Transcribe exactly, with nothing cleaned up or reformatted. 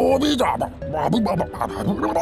Bobby Dabba, Bobby Baba,